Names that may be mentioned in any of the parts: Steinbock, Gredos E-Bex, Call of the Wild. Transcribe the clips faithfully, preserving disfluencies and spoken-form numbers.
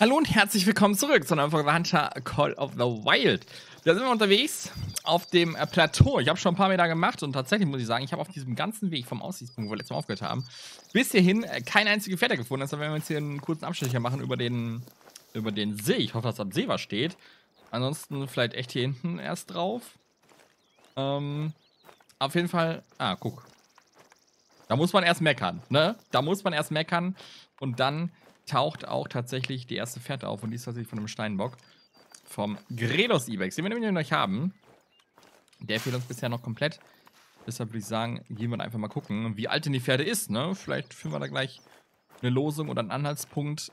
Hallo und herzlich willkommen zurück zu einem Folge Hunter Call of the Wild. Da sind wir unterwegs auf dem äh, Plateau. Ich habe schon ein paar Meter gemacht und tatsächlich muss ich sagen, ich habe auf diesem ganzen Weg vom Aussichtspunkt, wo wir letztes Mal aufgehört haben, bis hierhin äh, keine einzige Fährte gefunden. Deshalb werden wir jetzt hier einen kurzen Abstecher machen über den, über den See. Ich hoffe, dass ab See was steht. Ansonsten vielleicht echt hier hinten erst drauf. Ähm, auf jeden Fall... Ah, guck. Da muss man erst meckern, ne? Da muss man erst meckern und dann... taucht auch tatsächlich die erste Fährte auf. Und die ist tatsächlich von einem Steinbock. Vom Gredos E-Bex, den wir nämlich noch haben. Der fehlt uns bisher noch komplett. Deshalb würde ich sagen, gehen wir einfach mal gucken, wie alt denn die Fährte ist, ne? Vielleicht finden wir da gleich eine Losung oder einen Anhaltspunkt,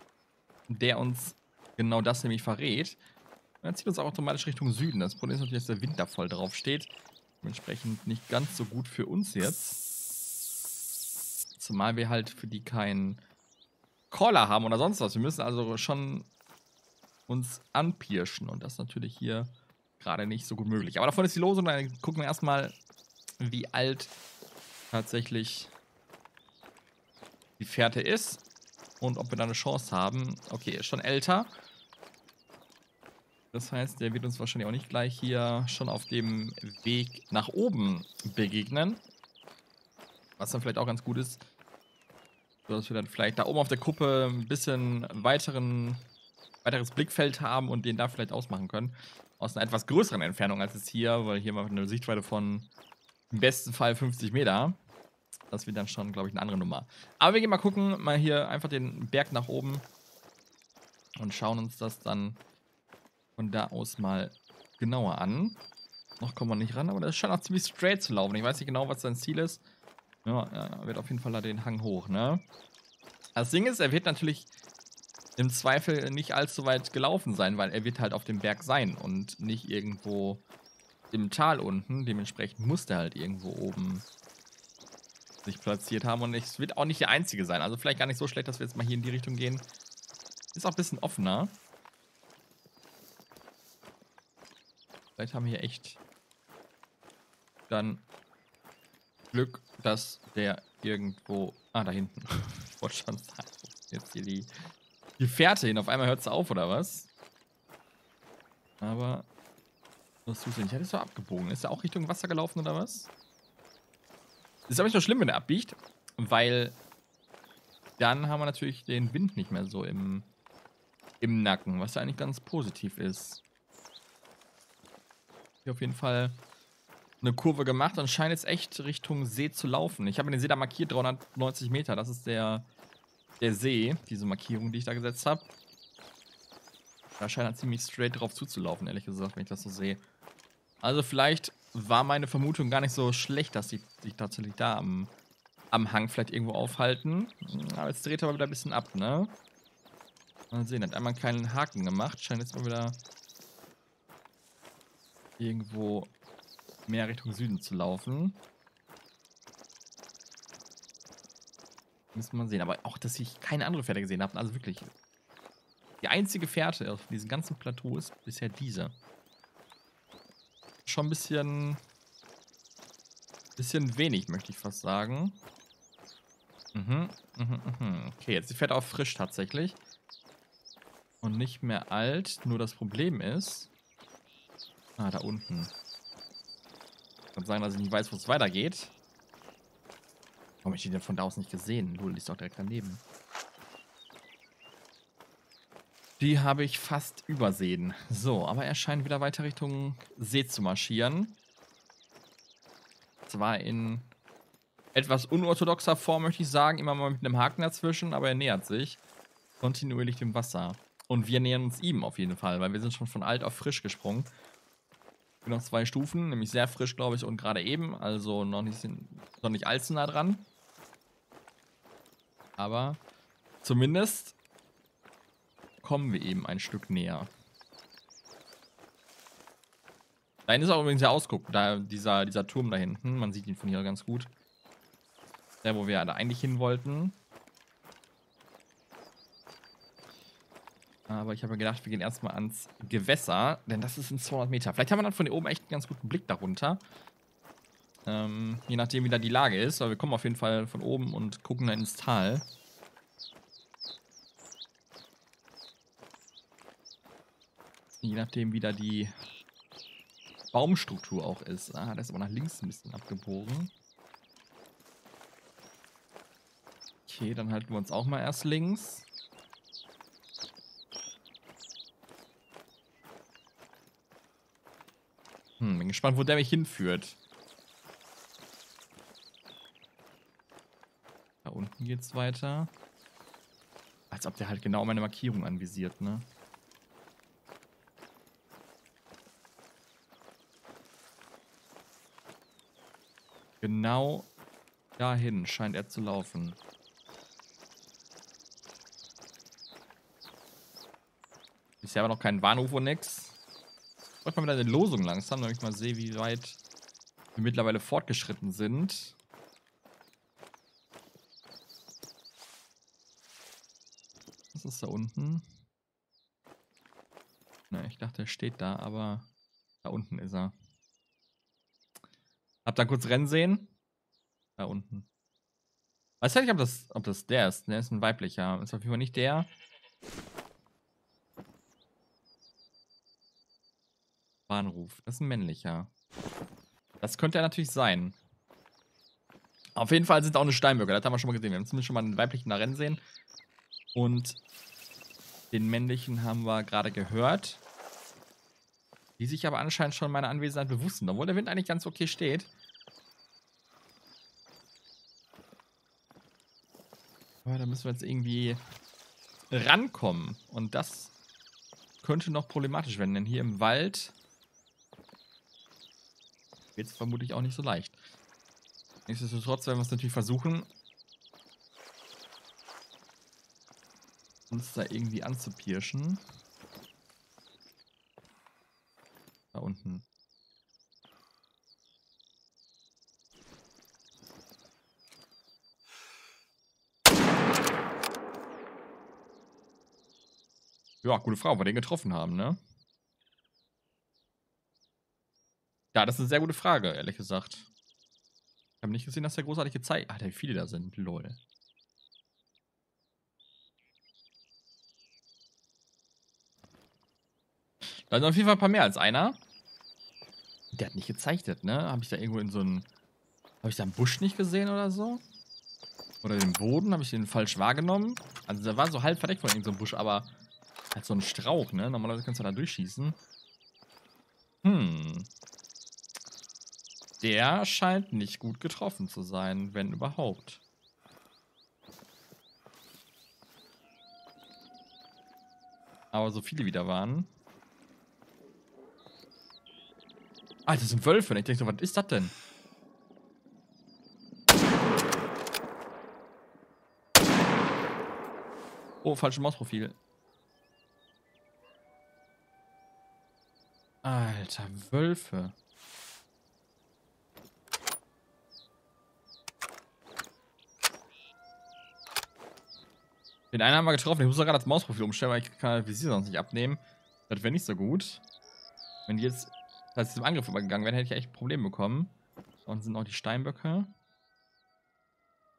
der uns genau das nämlich verrät. Und dann zieht uns auch automatisch Richtung Süden. Das Problem ist natürlich, dass der Wind da voll drauf steht. Dementsprechend nicht ganz so gut für uns jetzt. Zumal wir halt für die keinen... Caller haben oder sonst was. Wir müssen also schon uns anpirschen und das ist natürlich hier gerade nicht so gut möglich. Aber davon ist die Losung, dann gucken wir erstmal, wie alt tatsächlich die Fährte ist und ob wir da eine Chance haben. Okay, ist schon älter. Das heißt, der wird uns wahrscheinlich auch nicht gleich hier schon auf dem Weg nach oben begegnen. Was dann vielleicht auch ganz gut ist. Sodass wir dann vielleicht da oben auf der Kuppe ein bisschen weiteren, weiteres Blickfeld haben und den da vielleicht ausmachen können. Aus einer etwas größeren Entfernung als jetzt hier, weil hier mal eine Sichtweite von im besten Fall fünfzig Meter. Das wird dann schon, glaube ich, eine andere Nummer. Aber wir gehen mal gucken, mal hier einfach den Berg nach oben und schauen uns das dann von da aus mal genauer an. Noch kommen wir nicht ran, aber das scheint auch ziemlich straight zu laufen. Ich weiß nicht genau, was sein Ziel ist. Ja, er wird auf jeden Fall da den Hang hoch, ne? Das Ding ist, er wird natürlich im Zweifel nicht allzu weit gelaufen sein, weil er wird halt auf dem Berg sein und nicht irgendwo im Tal unten. Dementsprechend muss der halt irgendwo oben sich platziert haben und es wird auch nicht der einzige sein. Also vielleicht gar nicht so schlecht, dass wir jetzt mal hier in die Richtung gehen. Ist auch ein bisschen offener. Vielleicht haben wir hier echt dann... Glück, dass der irgendwo... Ah, da hinten. Ich wollte schon sagen, jetzt hier die, die Fährte hin. Auf einmal hört es auf, oder was? Aber... Was tust du denn? Ich hätte es doch abgebogen. Ist er auch Richtung Wasser gelaufen, oder was? Ist aber nicht so schlimm, wenn er abbiegt, weil dann haben wir natürlich den Wind nicht mehr so im, im Nacken, was ja eigentlich ganz positiv ist. Hier auf jeden Fall... eine Kurve gemacht und scheint jetzt echt Richtung See zu laufen. Ich habe den See da markiert, dreihundertneunzig Meter. Das ist der, der See, diese Markierung, die ich da gesetzt habe. Da scheint er ziemlich straight drauf zuzulaufen, ehrlich gesagt, wenn ich das so sehe. Also vielleicht war meine Vermutung gar nicht so schlecht, dass die sich tatsächlich da am, am Hang vielleicht irgendwo aufhalten. Aber jetzt dreht er mal wieder ein bisschen ab, ne? Mal sehen, hat einmal einen kleinen Haken gemacht. Scheint jetzt mal wieder irgendwo... mehr Richtung Süden zu laufen. Müssen wir sehen. Aber auch, dass ich keine andere Fährte gesehen habe. Also wirklich. Die einzige Fährte auf diesem ganzen Plateau ist bisher diese. Schon ein bisschen... bisschen wenig, möchte ich fast sagen. Mhm, mhm, mhm. Okay, jetzt die Fährte auch frisch tatsächlich. Und nicht mehr alt. Nur das Problem ist... Ah, da unten... Ich kann sagen, dass ich nicht weiß, wo es weitergeht. Warum habe ich die denn von da aus nicht gesehen? Lul ist doch direkt daneben. Die habe ich fast übersehen. So, aber er scheint wieder weiter Richtung See zu marschieren. Zwar in etwas unorthodoxer Form, möchte ich sagen. Immer mal mit einem Haken dazwischen, aber er nähert sich kontinuierlich dem Wasser. Und wir nähern uns ihm auf jeden Fall, weil wir sind schon von alt auf frisch gesprungen. Noch zwei Stufen, nämlich sehr frisch, glaube ich, und gerade eben. Also noch nicht, noch nicht allzu nah dran. Aber zumindest kommen wir eben ein Stück näher. Da hinten ist auch übrigens der Ausguck, da dieser, dieser Turm da hinten. Man sieht ihn von hier ganz gut. Der, wo wir da eigentlich hin wollten. Aber ich habe mir gedacht, wir gehen erstmal ans Gewässer, denn das ist in zweihundert Meter. Vielleicht haben wir dann von hier oben echt einen ganz guten Blick darunter. Ähm, je nachdem, wie da die Lage ist. Aber wir kommen auf jeden Fall von oben und gucken dann ins Tal. je nachdem, wie da die Baumstruktur auch ist. Ah, das ist aber nach links ein bisschen abgebogen. Okay, dann halten wir uns auch mal erst links. Hm, bin gespannt, wo der mich hinführt. Da unten geht's weiter. Als ob der halt genau meine Markierung anvisiert, ne? Genau dahin scheint er zu laufen. Bisher aber noch kein Bahnhof und nix. Ich bräuchte mal wieder eine Losung langsam, damit ich mal sehe, wie weit wir mittlerweile fortgeschritten sind. Was ist da unten? Na, ich dachte, er steht da, aber da unten ist er. Habt ihr kurz Rennen sehen? Da unten. Weiß ja nicht, ob das, ob das der ist. Der ist ein weiblicher. Ist auf jeden Fall nicht der. Bahnruf. Das ist ein männlicher. Das könnte er natürlich sein. Auf jeden Fall sind auch eine Steinböcke. Das haben wir schon mal gesehen. Wir haben zumindest schon mal einen weiblichen da rennen sehen. Und den männlichen haben wir gerade gehört. Die sich aber anscheinend schon meiner Anwesenheit bewusst sind. Obwohl der Wind eigentlich ganz okay steht. Aber da müssen wir jetzt irgendwie rankommen. Und das könnte noch problematisch werden. Denn hier im Wald wird es vermutlich auch nicht so leicht. Nichtsdestotrotz werden wir es natürlich versuchen, uns da irgendwie anzupirschen. Da unten. Ja, gute Frage, ob wir den getroffen haben, ne? Ja, das ist eine sehr gute Frage, ehrlich gesagt. Ich habe nicht gesehen, dass der großartig gezeigt. Ach, wie viele da sind, lol. Da sind auf jeden Fall ein paar mehr als einer. Der hat nicht gezeichnet, ne? Habe ich da irgendwo in so einem... Habe ich da einen Busch nicht gesehen oder so? Oder den Boden? Habe ich den falsch wahrgenommen? Also da war so halb verdeckt von irgendeinem Busch, aber halt so ein Strauch, ne? Normalerweise kannst du da durchschießen. Hm. Der scheint nicht gut getroffen zu sein, wenn überhaupt. Aber so viele wieder waren... Alter, das sind Wölfe. Ich denke so, was ist das denn? Oh, falsches Mausprofil. Alter, Wölfe. Den einen haben wir getroffen. Ich muss doch gerade das Mausprofil umstellen, weil ich kann das Visier sonst nicht abnehmen. Das wäre nicht so gut. Wenn die jetzt... Falls sie zum Angriff übergegangen wären, hätte ich echt Probleme bekommen. Und sind auch die Steinböcke.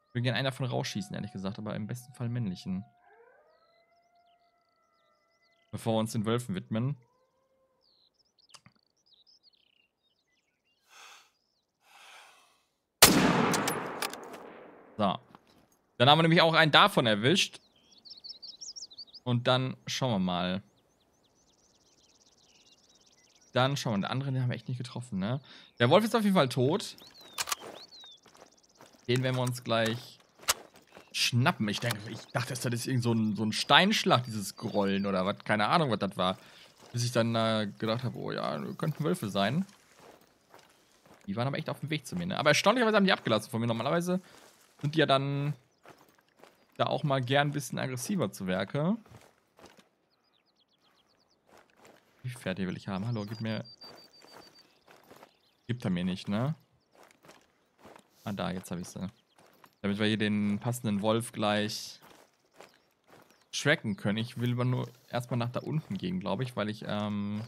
Ich würde gerne einen davon rausschießen, ehrlich gesagt, aber im besten Fall männlichen. Bevor wir uns den Wölfen widmen. So. Dann haben wir nämlich auch einen davon erwischt. Und dann schauen wir mal. Dann schauen wir, den anderen, den haben wir echt nicht getroffen, ne? Der Wolf ist auf jeden Fall tot. Den werden wir uns gleich schnappen. Ich denke, ich dachte, das ist irgend so ein, so ein Steinschlag, dieses Grollen oder was. Keine Ahnung, was das war. Bis ich dann äh, gedacht habe, oh ja, könnten Wölfe sein. Die waren aber echt auf dem Weg zu mir, ne? Aber erstaunlicherweise haben die abgelassen von mir. Normalerweise sind die ja dann da auch mal gern ein bisschen aggressiver zu Werke. Pferde will ich haben. Hallo, gib mir... Gibt er mir nicht, ne? Ah, da, jetzt habe ich sie. Damit wir hier den passenden Wolf gleich tracken können. Ich will aber nur erstmal nach da unten gehen, glaube ich, weil ich ähm,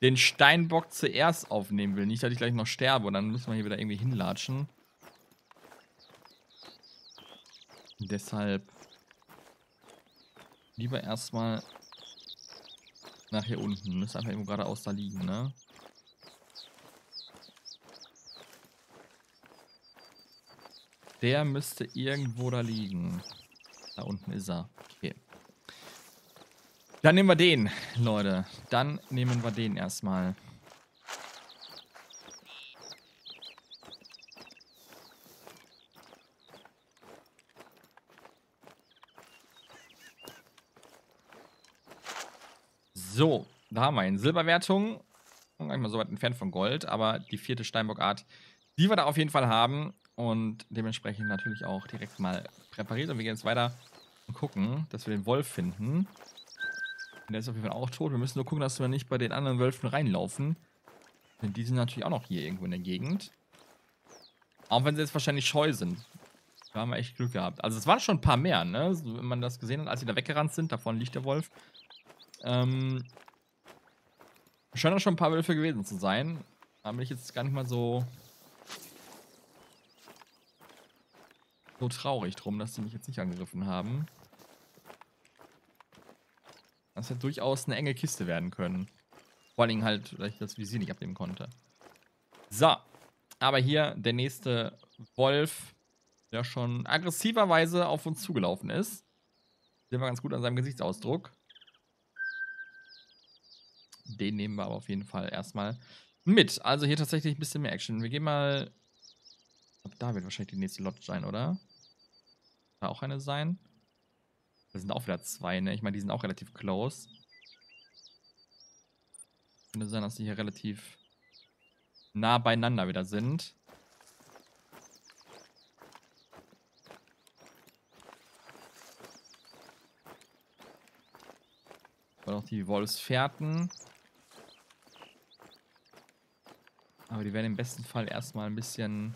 den Steinbock zuerst aufnehmen will. Nicht, dass ich gleich noch sterbe und dann müssen wir hier wieder irgendwie hinlatschen. Und deshalb lieber erstmal nach hier unten. Müsste einfach irgendwo geradeaus da liegen, ne? Der müsste irgendwo da liegen. Da unten ist er. Okay. Dann nehmen wir den, Leute. Dann nehmen wir den erstmal. So, da haben wir ihn. Silberwertung. Gar nicht mal so weit entfernt von Gold, aber die vierte Steinbock-Art, die wir da auf jeden Fall haben und dementsprechend natürlich auch direkt mal präpariert. Und wir gehen jetzt weiter und gucken, dass wir den Wolf finden. Und der ist auf jeden Fall auch tot. Wir müssen nur gucken, dass wir nicht bei den anderen Wölfen reinlaufen. Denn die sind natürlich auch noch hier irgendwo in der Gegend. Auch wenn sie jetzt wahrscheinlich scheu sind. Da haben wir echt Glück gehabt. Also es waren schon ein paar mehr, ne? So, wenn man das gesehen hat, als sie da weggerannt sind. Davon liegt der Wolf. Ähm, scheinen auch schon ein paar Wölfe gewesen zu sein. Da bin ich jetzt gar nicht mal so so traurig drum, dass die mich jetzt nicht angegriffen haben. Das hätte durchaus eine enge Kiste werden können. Vor allen Dingen halt, weil ich das Visier nicht abnehmen konnte. So, aber hier der nächste Wolf, der schon aggressiverweise auf uns zugelaufen ist. Sehen wir ganz gut an seinem Gesichtsausdruck. Den nehmen wir aber auf jeden Fall erstmal mit. Also hier tatsächlich ein bisschen mehr Action. Wir gehen mal... Da wird wahrscheinlich die nächste Lodge sein, oder? Da auch eine sein. Da sind auch wieder zwei, ne? Ich meine, die sind auch relativ close. Könnte sein, dass die hier relativ nah beieinander wieder sind. War noch die Wolfsfährten. Aber die werden im besten Fall erstmal ein bisschen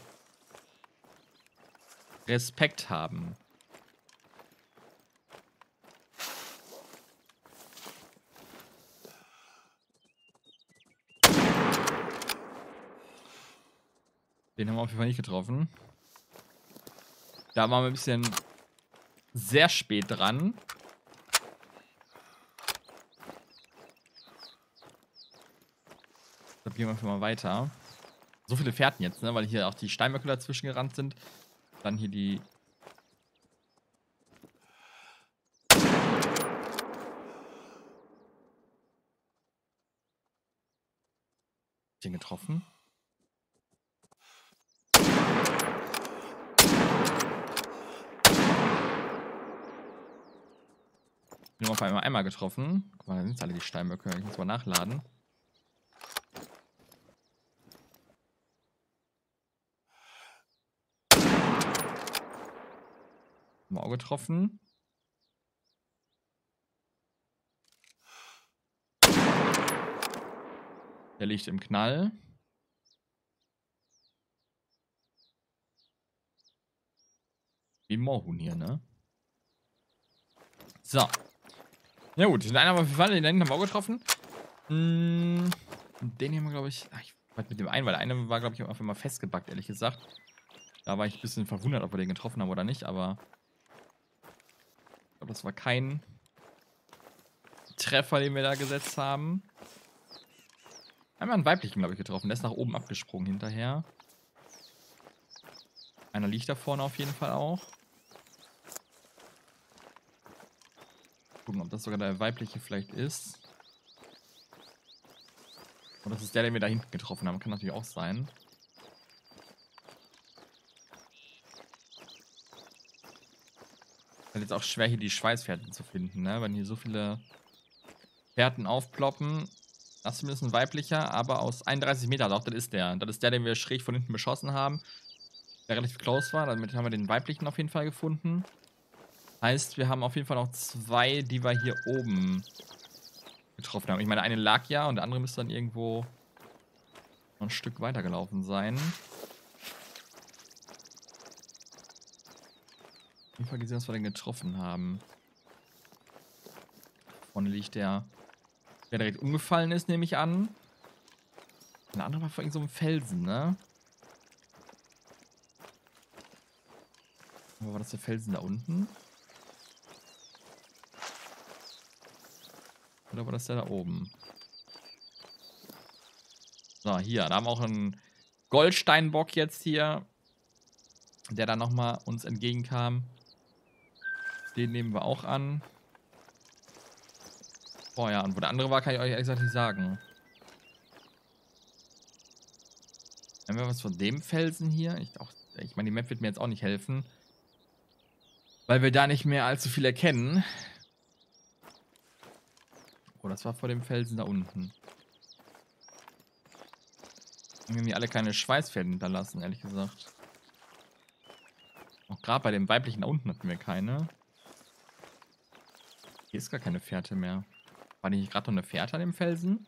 Respekt haben. Den haben wir auf jeden Fall nicht getroffen. Da waren wir ein bisschen sehr spät dran. Da gehen wir einfach mal weiter. So viele Fährten jetzt, ne? Weil hier auch die Steinböcke dazwischen gerannt sind. Dann hier die... Den getroffen. Den haben wir auf einmal einmal getroffen. Guck mal, da sind jetzt alle die Steinböcke. Ich muss mal nachladen. Auch getroffen. Der liegt im Knall. Wie Moorhuhn hier, ne? So. Ja gut, den einen haben wir auf jeden Fall, den einen haben wir auch getroffen. Den hier haben wir, glaube ich... Ach, ich war mit dem einen, weil der eine war, glaube ich, einfach mal festgebackt, ehrlich gesagt. Da war ich ein bisschen verwundert, ob wir den getroffen haben oder nicht, aber... Das war kein Treffer, den wir da gesetzt haben. Einmal einen weiblichen, glaube ich, getroffen. Der ist nach oben abgesprungen hinterher. Einer liegt da vorne auf jeden Fall auch. Gucken, ob das sogar der weibliche vielleicht ist. Und das ist der, den wir da hinten getroffen haben. Kann natürlich auch sein. Jetzt auch schwer, hier die Schweißfährten zu finden, ne? Wenn hier so viele Fährten aufploppen. Das ist zumindest ein weiblicher, aber aus einunddreißig Metern. Doch, das ist der. Das ist der, den wir schräg von hinten beschossen haben. Der relativ close war. Damit haben wir den weiblichen auf jeden Fall gefunden. Heißt, wir haben auf jeden Fall noch zwei, die wir hier oben getroffen haben. Ich meine, eine lag ja und der andere müsste dann irgendwo noch ein Stück weiter gelaufen sein. Auf jeden Fall gesehen, dass wir den getroffen haben. Vorne liegt der, der direkt umgefallen ist, nehme ich an. Der andere war vor irgend so einem Felsen, ne? Aber war das der Felsen da unten? Oder war das der da oben? So, hier. Da haben wir auch einen Goldsteinbock jetzt hier, der dann nochmal uns entgegenkam. Den nehmen wir auch an. Oh ja, und wo der andere war, kann ich euch ehrlich gesagt nicht sagen. Haben wir was von dem Felsen hier? Ich, ich meine, die Map wird mir jetzt auch nicht helfen. Weil wir da nicht mehr allzu viel erkennen. Oh, das war vor dem Felsen da unten. Haben wir alle keine Schweißfäden hinterlassen, ehrlich gesagt. Auch gerade bei dem weiblichen da unten hatten wir keine. Hier ist gar keine Fährte mehr. War nicht gerade noch eine Fährte an dem Felsen?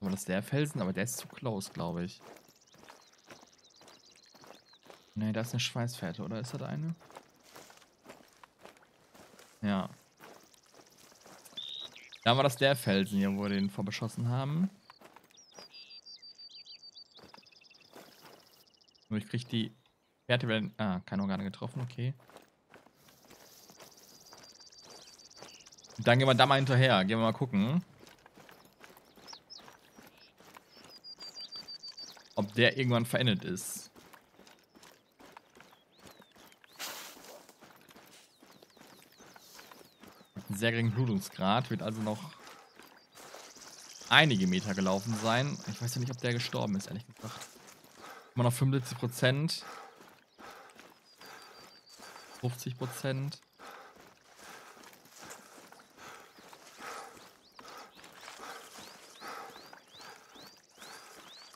War das der Felsen? Aber der ist zu close, glaube ich. Ne, da ist eine Schweißfährte, oder ist das eine? Ja. Da war das der Felsen hier, wo wir den vorbeschossen haben. Nur ich krieg die Fährte werden. Ah, keine Organe getroffen, okay. Und dann gehen wir da mal hinterher. Gehen wir mal gucken. Ob der irgendwann verendet ist. Mit einem sehr geringen Blutungsgrad. Wird also noch einige Meter gelaufen sein. Ich weiß ja nicht, ob der gestorben ist, ehrlich gesagt. Immer noch fünfundsiebzig Prozent. fünfzig Prozent.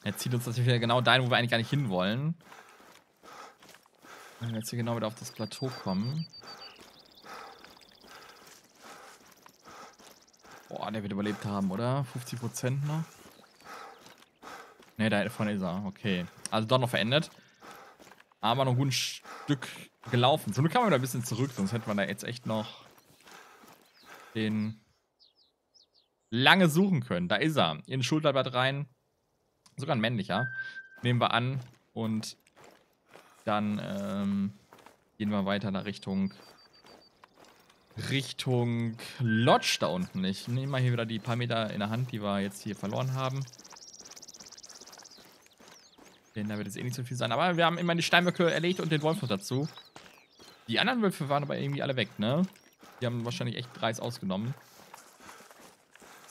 Er zieht uns natürlich wieder genau dahin, wo wir eigentlich gar nicht hinwollen. Wenn wir jetzt hier genau wieder auf das Plateau kommen. Boah, der wird überlebt haben, oder? fünfzig Prozent noch. Ne, da vorne ist er. Okay. Also doch noch verendet. Aber noch ein gutes Stück gelaufen. Zum Glück haben wir wieder ein bisschen zurück, sonst hätten wir da jetzt echt noch den lange suchen können. Da ist er. In den Schulterblatt rein. Sogar ein männlicher. Nehmen wir an und dann ähm, gehen wir weiter in Richtung Richtung Lodge da unten. Ich nehme mal hier wieder die paar Meter in der Hand, die wir jetzt hier verloren haben. Denn da wird es eh nicht so viel sein. Aber wir haben immer die Steinböcke erlegt und den Wolf noch dazu. Die anderen Wölfe waren aber irgendwie alle weg, ne? Die haben wahrscheinlich echt dreist ausgenommen.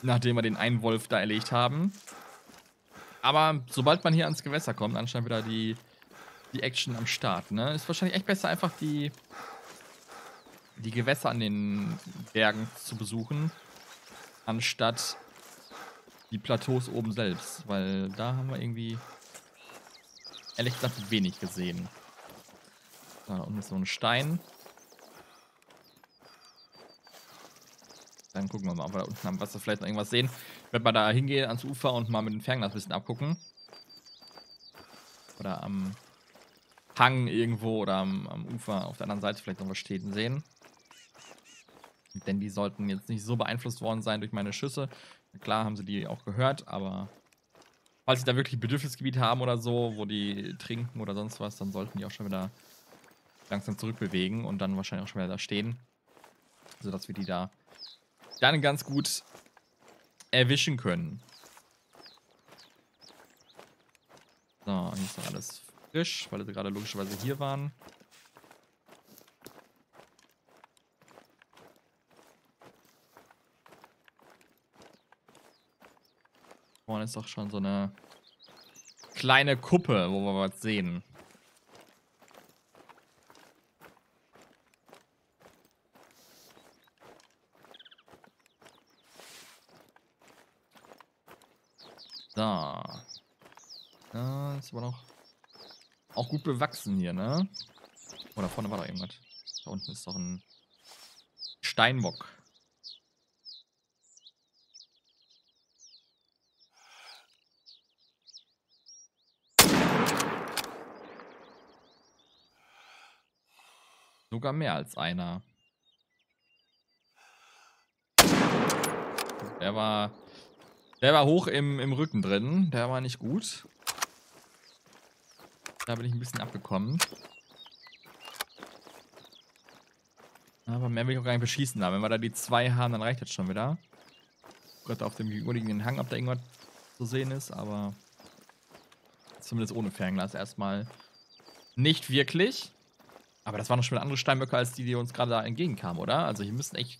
Nachdem wir den einen Wolf da erlegt haben. Aber sobald man hier ans Gewässer kommt, anscheinend wieder die, die Action am Start, ne? Ist wahrscheinlich echt besser, einfach die, die Gewässer an den Bergen zu besuchen, anstatt die Plateaus oben selbst. Weil da haben wir irgendwie, ehrlich gesagt, wenig gesehen. Da unten ist so ein Stein. Dann gucken wir mal, ob wir da unten am Wasser vielleicht noch irgendwas sehen. Wenn wir da hingehen ans Ufer und mal mit dem Fernglas ein bisschen abgucken. Oder am Hang irgendwo oder am, am Ufer auf der anderen Seite vielleicht noch was stehen sehen. Denn die sollten jetzt nicht so beeinflusst worden sein durch meine Schüsse. Klar haben sie die auch gehört, aber falls sie da wirklich Bedürfnisgebiet haben oder so, wo die trinken oder sonst was, dann sollten die auch schon wieder langsam zurückbewegen und dann wahrscheinlich auch schon wieder da stehen. Sodass wir die da dann ganz gut erwischen können. So, hier ist noch alles frisch, weil sie gerade logischerweise hier waren. Vorne ist doch schon so eine kleine Kuppe, wo wir was sehen. Da. Da ist aber noch auch gut bewachsen hier, ne? Oh, da vorne war doch irgendwas. Da unten ist doch ein Steinbock. Sogar mehr als einer. Der war... Der war hoch im, im Rücken drin. Der war nicht gut. Da bin ich ein bisschen abgekommen. Aber mehr will ich auch gar nicht beschießen haben. Wenn wir da die zwei haben, dann reicht das schon wieder. Gott, auf dem gegenüberliegenden Hang, ob da irgendwas zu sehen ist, aber zumindest ohne Fernglas erstmal nicht wirklich. Aber das waren noch schon andere Steinböcke als die, die uns gerade da entgegenkamen, oder? Also hier müssen echt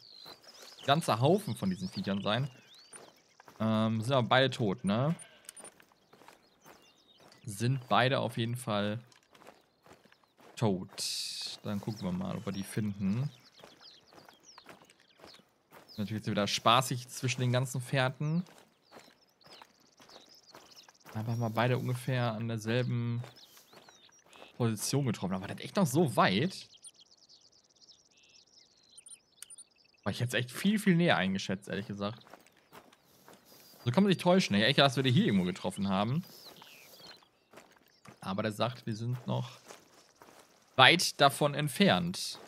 ganze Haufen von diesen Viechern sein. Ähm, sind aber beide tot, ne? Sind beide auf jeden Fall tot. Dann gucken wir mal, ob wir die finden. Natürlich ist es wieder spaßig zwischen den ganzen Fährten. Einfach mal beide ungefähr an derselben Position getroffen. Aber das ist echt noch so weit. Aber ich hätte es echt viel, viel näher eingeschätzt, ehrlich gesagt. So kann man sich täuschen. Ich hätte echt gedacht, dass wir die hier irgendwo getroffen haben. Aber der sagt, wir sind noch weit davon entfernt.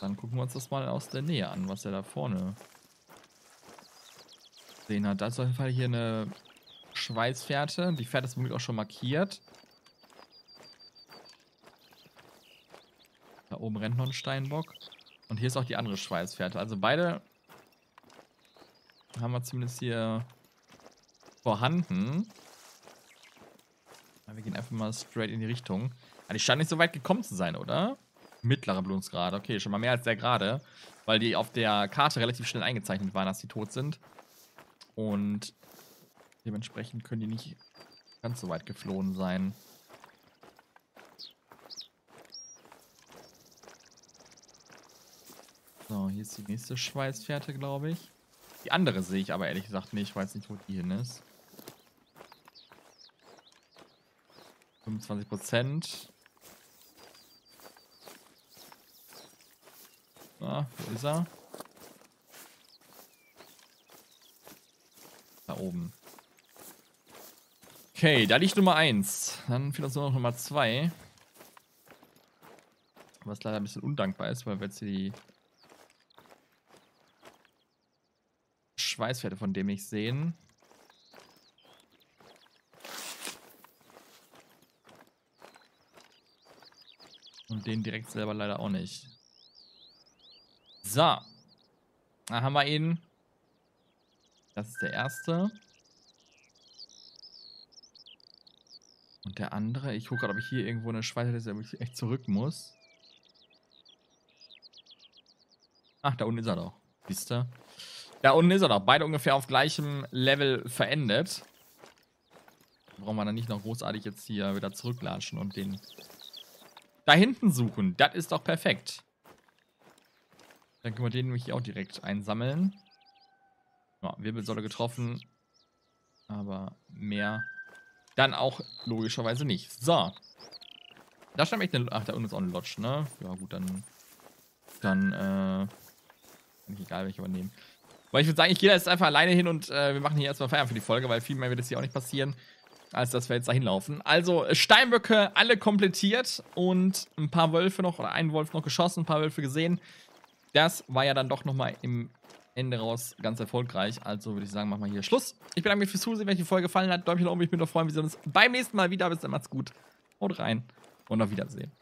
Dann gucken wir uns das mal aus der Nähe an, was er da vorne gesehen hat. Da ist auf jeden Fall hier eine Schweißfährte. Die Fährte ist womöglich auch schon markiert. Da oben rennt noch ein Steinbock. Und hier ist auch die andere Schweißfährte. Also beide haben wir zumindest hier vorhanden. Wir gehen einfach mal straight in die Richtung. Also ich scheine nicht so weit gekommen zu sein, oder? Mittlerer Blutungsgrad. Okay, schon mal mehr als der gerade. Weil die auf der Karte relativ schnell eingezeichnet waren, dass die tot sind. Und dementsprechend können die nicht ganz so weit geflohen sein. So, hier ist die nächste Schweißfährte, glaube ich. Die andere sehe ich aber ehrlich gesagt nicht. Ich weiß nicht, wo die hin ist. fünfundzwanzig Prozent. Ah, wo ist er? Da oben. Okay, da liegt Nummer eins. Dann fehlt uns nur noch Nummer zwei. Was leider ein bisschen undankbar ist, weil wir jetzt hier die Schweißfährte von dem ich sehen. Und den direkt selber leider auch nicht. So. Da haben wir ihn. Das ist der erste. Und der andere. Ich gucke gerade, ob ich hier irgendwo eine Schweißfährte sehe, ob ich echt zurück muss. Ach, da unten ist er doch. Siehst du? Da unten ist er doch. Beide ungefähr auf gleichem Level verendet. Brauchen wir dann nicht noch großartig jetzt hier wieder zurücklatschen und den da hinten suchen. Das ist doch perfekt. Dann können wir den nämlich auch direkt einsammeln. Ja, Wirbelsäule getroffen. Aber mehr dann auch logischerweise nicht. So. Da stand echt eine... Ach, da unten ist auch eine Lodge, ne? Ja gut, dann... Dann, äh... Kann ich egal, welche wir nehmen. Weil ich würde sagen, ich gehe da jetzt einfach alleine hin und äh, wir machen hier erstmal Feiern für die Folge, weil viel mehr wird es hier auch nicht passieren, als dass wir jetzt da hinlaufen. Also Steinböcke alle komplettiert und ein paar Wölfe noch, oder einen Wolf noch geschossen, ein paar Wölfe gesehen. Das war ja dann doch nochmal im Ende raus ganz erfolgreich. Also würde ich sagen, machen wir hier Schluss. Ich bedanke mich fürs Zusehen, wenn euch die Folge gefallen hat. Däumchen nach oben, ich bin doch freuen. Wir sehen uns beim nächsten Mal wieder. Bis dann, macht's gut. Haut rein und auf Wiedersehen.